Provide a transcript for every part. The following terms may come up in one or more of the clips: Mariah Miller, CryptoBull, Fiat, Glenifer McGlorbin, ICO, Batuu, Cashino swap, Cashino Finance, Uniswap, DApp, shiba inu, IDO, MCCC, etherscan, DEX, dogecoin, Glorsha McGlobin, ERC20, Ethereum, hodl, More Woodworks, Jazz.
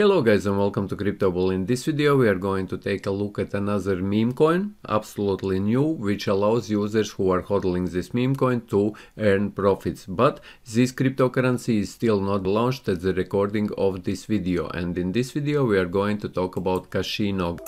Hello guys and welcome to CryptoBull. In this video we are going to take a look at another meme coin, absolutely new, which allows users who are hodling this meme coin to earn profits. But this cryptocurrency is still not launched at the recording of this video, and in this video we are going to talk about Cashino.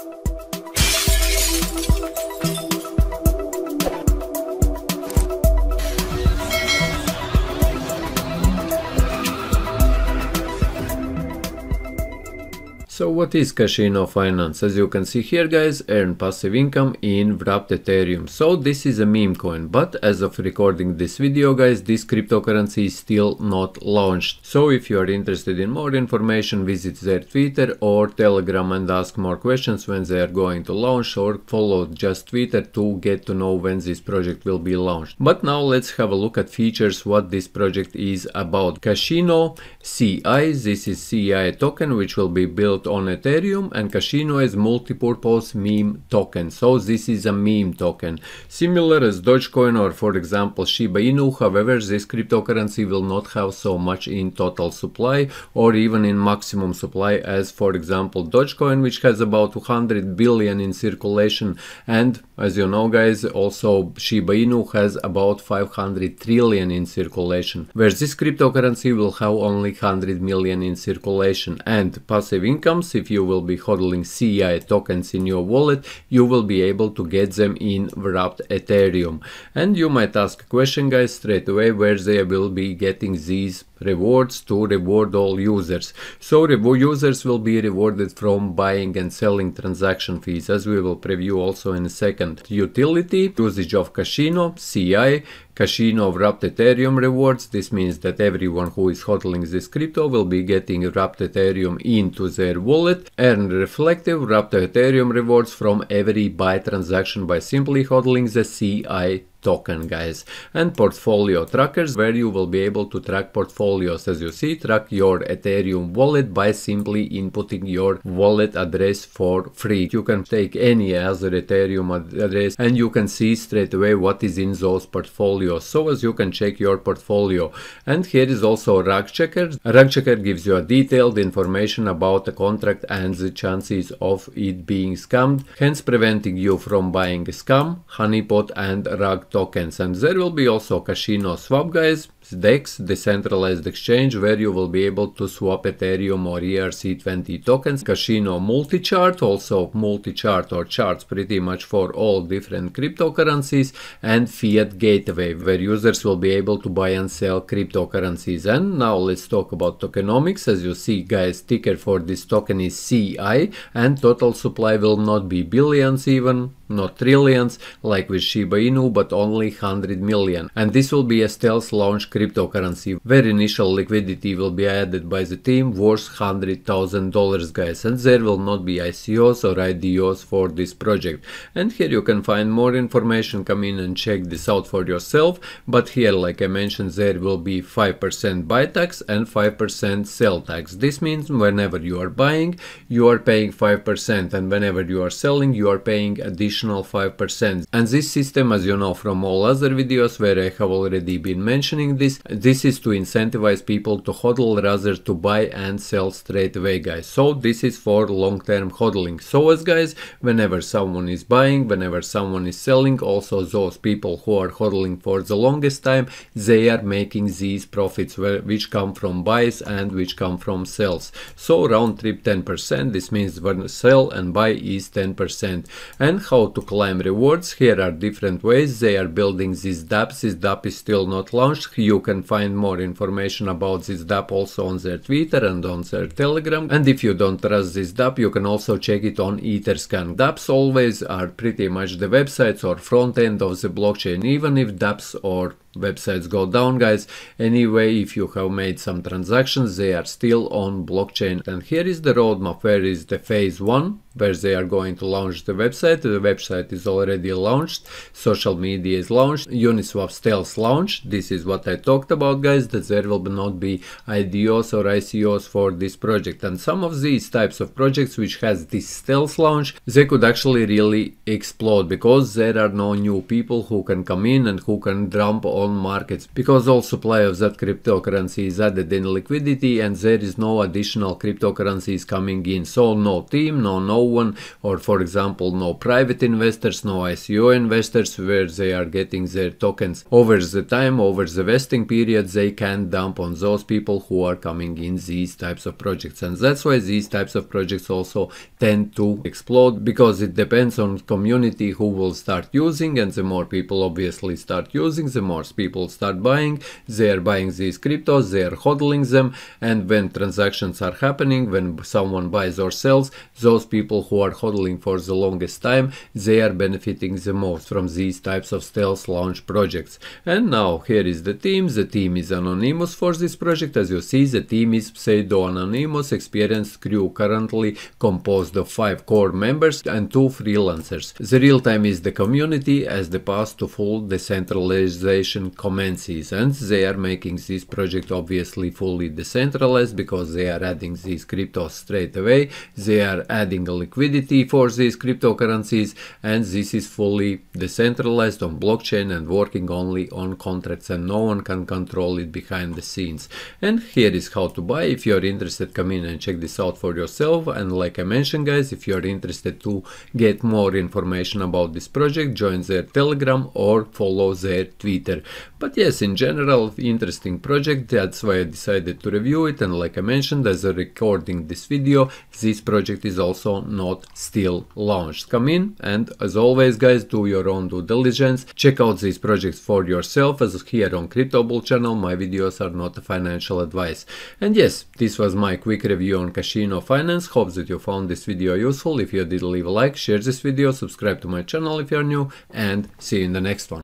So what is Cashino Finance? As you can see here guys, earn passive income in wrapped Ethereum. So this is a meme coin, but as of recording this video guys, this cryptocurrency is still not launched. So if you are interested in more information, visit their Twitter or Telegram and ask more questions when they are going to launch, or follow just Twitter to get to know when this project will be launched. But now let's have a look at features, what this project is about. Cashino CI, this is CI token which will be built on Ethereum, and Cashino is multi-purpose meme token. So this is a meme token, similar as Dogecoin or for example Shiba Inu. However, this cryptocurrency will not have so much in total supply or even in maximum supply as for example Dogecoin, which has about 200 billion in circulation, and as you know guys, also Shiba Inu has about 500 trillion in circulation, whereas this cryptocurrency will have only 100 million in circulation. And passive income, if you will be hodling CI tokens in your wallet, you will be able to get them in wrapped Ethereum. And you might ask a question guys straight away, where they will be getting these rewards to reward all users. So users will be rewarded from buying and selling transaction fees, as we will preview also in a second. Utility, usage of Cashino, CI, Cashino wrapped Ethereum rewards. This means that everyone who is hodling this crypto will be getting wrapped Ethereum into their wallet. Earn reflective wrapped Ethereum rewards from every buy transaction by simply hodling the CI token guys. And portfolio trackers, where you will be able to track portfolios. As you see, track your Ethereum wallet by simply inputting your wallet address for free. You can take any other Ethereum address and you can see straight away what is in those portfolios, so as you can check your portfolio. And here is also rug checker. Rug checker gives you a detailed information about the contract and the chances of it being scammed, hence preventing you from buying scam, honeypot and rug tokens. And there will be also Cashino swap guys, DEX, decentralized exchange, where you will be able to swap Ethereum or ERC20 tokens. Cashino multi-chart, also multi-chart or charts pretty much for all different cryptocurrencies. And Fiat gateway, where users will be able to buy and sell cryptocurrencies. And now let's talk about tokenomics. As you see guys, ticker for this token is CI, and total supply will not be billions, even not trillions like with Shiba Inu, but only 100 million. And this will be a stealth launch cryptocurrency where initial liquidity will be added by the team worth $100,000 guys, and there will not be ICOs or IDOs for this project. And here you can find more information, come in and check this out for yourself. But here, like I mentioned, there will be 5% buy tax and 5% sell tax. This means whenever you are buying, you are paying 5%, and whenever you are selling, you are paying additional 5%. And this system, as you know from all other videos where I have already been mentioning this is to incentivize people to hodl rather to buy and sell straight away guys. So this is for long-term hodling. So as guys, whenever someone is buying, whenever someone is selling, also those people who are hodling for the longest time, they are making these profits which come from buys and which come from sells. So round trip 10%, this means when sell and buy is 10%. And how to climb rewards, here are different ways they are building this DApp. This DApp is still not launched. You can find more information about this DApp also on their Twitter and on their Telegram. And if you don't trust this DApp, you can also check it on etherscan. DApps always are pretty much the websites or front end of the blockchain, even if DApps or websites go down guys. Anyway, if you have made some transactions, they are still on blockchain. And here is the roadmap, where is the phase 1, where they are going to launch the website. The web website is already launched, social media is launched, Uniswap sales launched. This is what I talked about, guys, that there will not be IDOs or ICOs for this project. And some of these types of projects which has this stealth launch, they could actually really explode, because there are no new people who can come in and who can dump on markets, because all supply of that cryptocurrency is added in liquidity and there is no additional cryptocurrencies coming in. So no team, no one, or for example no private investors, no ICO investors, where they are getting their tokens over the time, over the vesting period. They can dump on those people who are coming in these types of projects, and that's why these types of projects also tend to explode, because it depends on community who will start using, and the more people obviously start using, the more people start buying. They are buying these cryptos, they are hodling them, and when transactions are happening, when someone buys or sells, those people who are hodling for the longest time, they are benefiting the most from these types of stealth launch projects. And now here is the team. The team is anonymous for this project. As you see, the team is pseudo-anonymous, experienced crew currently composed of 5 core members and 2 freelancers. The real time is the community, as the path to full decentralization commences, and they are making this project obviously fully decentralized, because they are adding these cryptos straight away, they are adding a liquidity for these cryptocurrencies, and this is fully decentralized on blockchain and working only on contracts, and no one can control it behind the scenes. And here is how to buy. If you're interested, come in and check this out for yourself. And like I mentioned, guys, if you're interested to get more information about this project, join their Telegram or follow their Twitter. But yes, in general, interesting project, that's why I decided to review it. And like I mentioned, as a recording this video, this project is also not still launched. Come in, and as always, guys, do your own due diligence, check out these projects for yourself, as here on CryptoBull channel my videos are not financial advice. And yes, this was my quick review on Cashino Finance. Hope that you found this video useful. If you did, leave a like, share this video, subscribe to my channel if you're new, and see you in the next one.